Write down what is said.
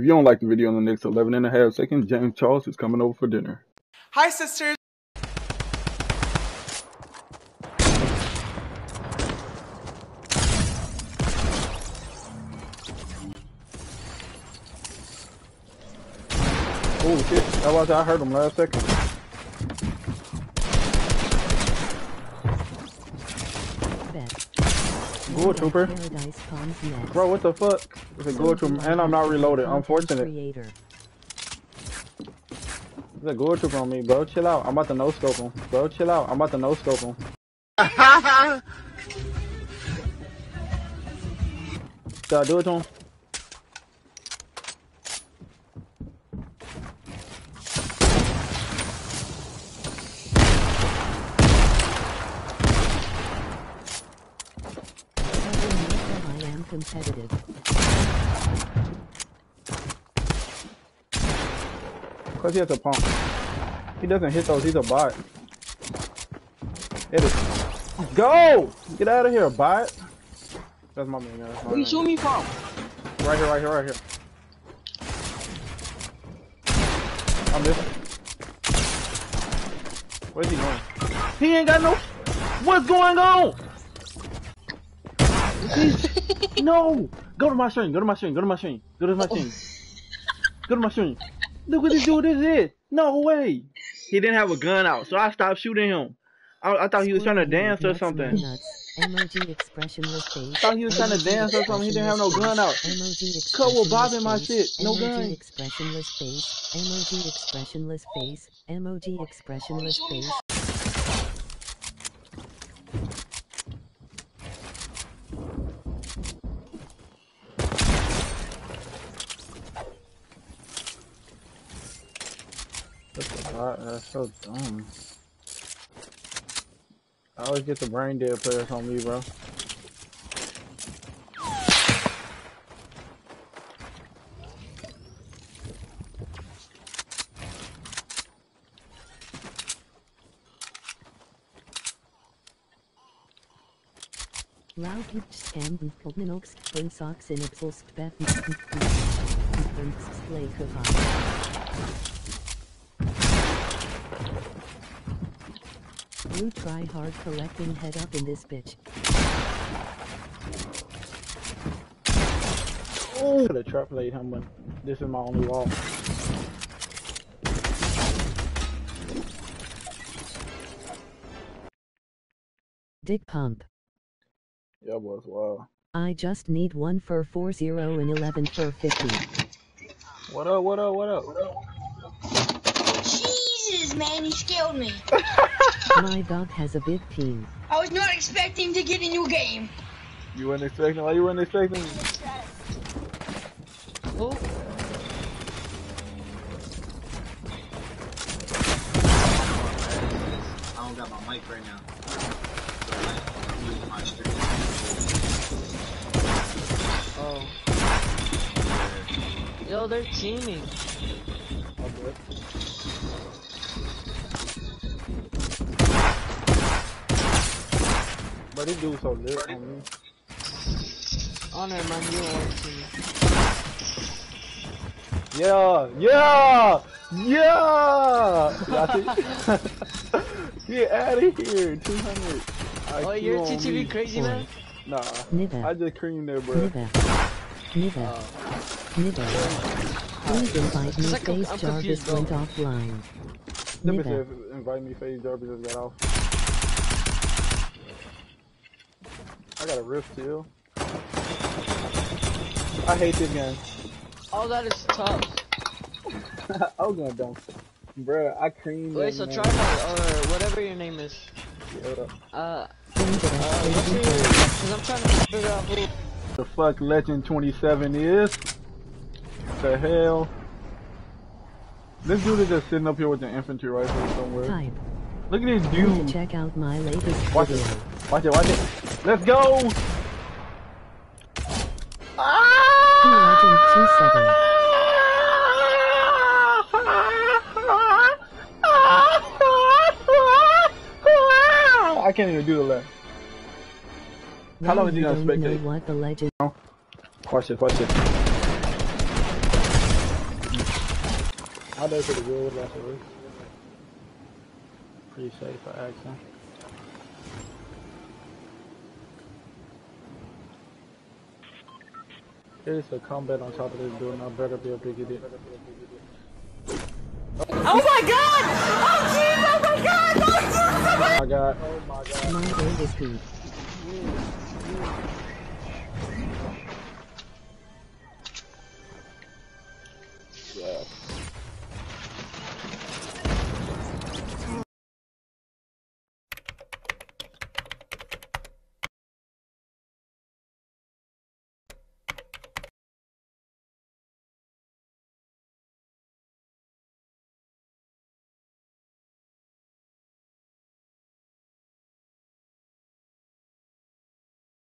If you don't like the video in the next 11.5 seconds, James Charles is coming over for dinner. Hi, sisters. Oh, shit. How about that? I heard him last second. Ghoul Trooper. Bro, what the fuck? It's a Ghoul Trooper. And I'm not reloaded. Unfortunate. There's a Ghoul Trooper on me, bro. Chill out. I'm about to no-scope him. Bro, chill out. I'm about to no-scope him. Should I do it to him? Competitive. Cause he has a pump. He doesn't hit those. He's a bot. Hit it. Go! Get out of here, bot. That's my man. That's my man. You shoot me, pump. Right here, right here, right here. I missed him. Where's he going? He ain't got no. What's going on? No! Go to my stream, go to my stream, go to my stream, go to my stream. Go to my stream. Look what this dude is. No way! He didn't have a gun out, so I stopped shooting him. I thought he was trying to dance or something. I thought he was trying to dance or something, he didn't have no gun out. Cut with bobbing my shit, no gun. Expressionless face, emoji expressionless face, emoji expressionless face. That's so dumb. I always get the brain dead players on me, bro. Loud scam Pognox, Socks, and Ipsos, Beth, you try hard collecting head up in this bitch. Oh, the trap laid him, but this is my only wall. Dick pump. Yeah, boys, wow. I just need 1 for 40 and 11 for 50. What up? What up? What up? What up? Jesus, man, he scared me. My dog has a big team. I was not expecting to get a new game. You weren't expecting? Why you weren't expecting? Oh. I don't got my mic right now. I'm using my stick. Oh. Yo, they're teaming. I'll do it. But this dude's so lit on me. Oh no, man, you don't want to. Yeah, yeah, yeah! Get out of here, 200. Oh, you're TTV crazy now? Nah, neither. I just creamed there, bro. Neither. Please invite me, FaZe Jarvis went offline. Neither. Invite me, FaZe Jarvis just got off. I got a rift too. I hate this gun. Oh, that is tough. I was gonna dump it. Bruh, I creamed. Wait, so try or whatever your name is. Yeah, what up? Cause I'm trying to figure out who the fuck Legend 27 is. What the hell? This dude is just sitting up here with an infantry rifle somewhere. Type. Look at this dude. Check out my latest. Watch video. It. Watch it, watch it. Let's go! I can't even do the left. How long is he gonna spectate? Watch it, watch it. others of the world, luckily. Pretty safe, I would say. There's a combat on top of this building. I better be able to get it. Oh my god! Oh jeez! Oh my god! Oh my god! Oh my god!